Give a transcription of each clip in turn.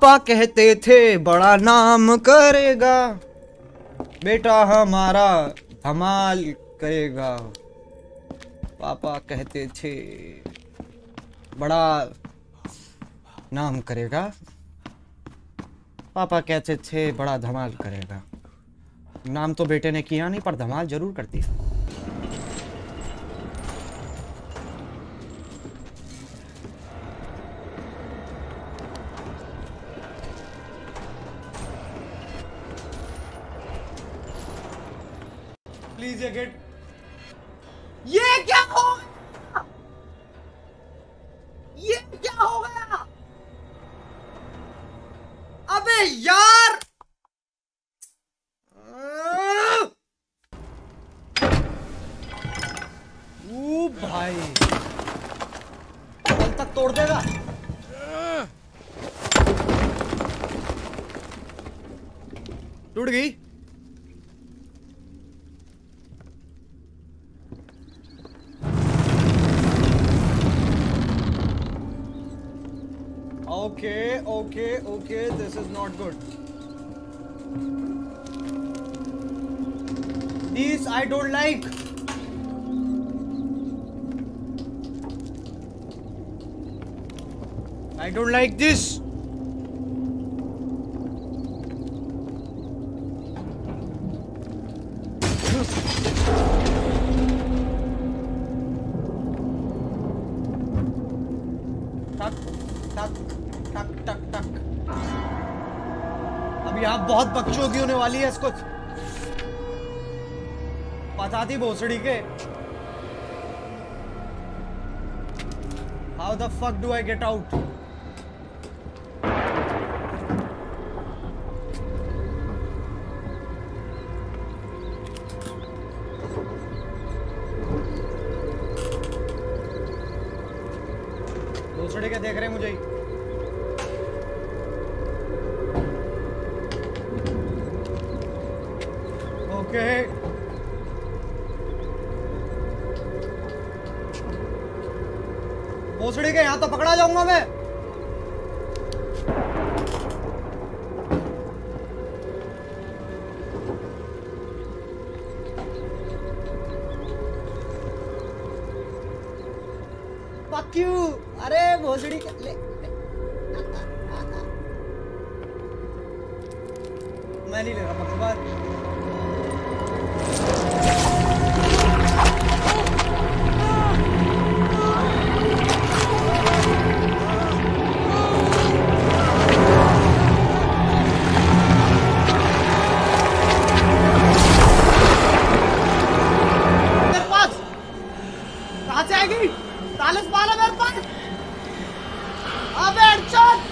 पापा कहते थे बड़ा नाम करेगा, बेटा हमारा धमाल करेगा। पापा कहते थे बड़ा नाम करेगा, पापा कहते थे बड़ा धमाल करेगा। नाम तो बेटे ने किया नहीं पर धमाल जरूर करती है। प्लीज ये गेट, ये क्या हो गया? ये क्या हो गया? अबे यार भाई कल तक तोड़ देगा। टूट गई। Okay okay okay, this is not good, this I don't like. I don't like this. टक टक टक टक टक। अब यहाँ बहुत बकचोदी होने वाली है। इसको पता थी भोसड़ी के। How the fuck do I get out? क्या देख रहे हैं मुझे? ओके भोसड़ी के यहां तो पकड़ा जाऊंगा मैं। Fuck you! अरे भोसड़ी ले, मैं नहीं ले रहा पकवान। मेरे पास कहाँ से आएगी? 40 बार मेरे पास। अबे चल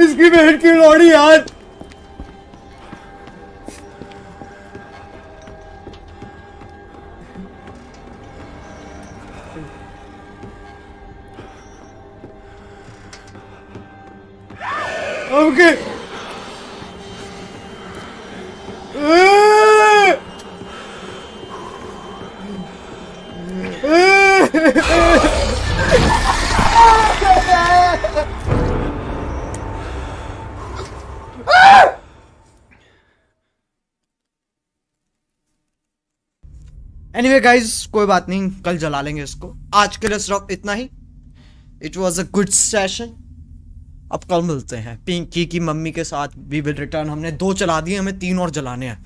इसकी बहन की लौड़ी यार। ओके एनीवे गाइज, कोई बात नहीं, कल जला लेंगे इसको। आज के लिए सिर्फ इतना ही। It was a good session. अब कल मिलते हैं। पिंकी की मम्मी के साथ वी विल रिटर्न। हमने 2 चला दिए, हमें 3 और जलाने हैं।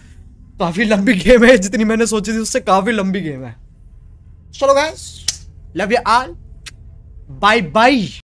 काफी लंबी गेम है, जितनी मैंने सोची थी उससे काफी लंबी गेम है। चलो guys, love you all, bye bye.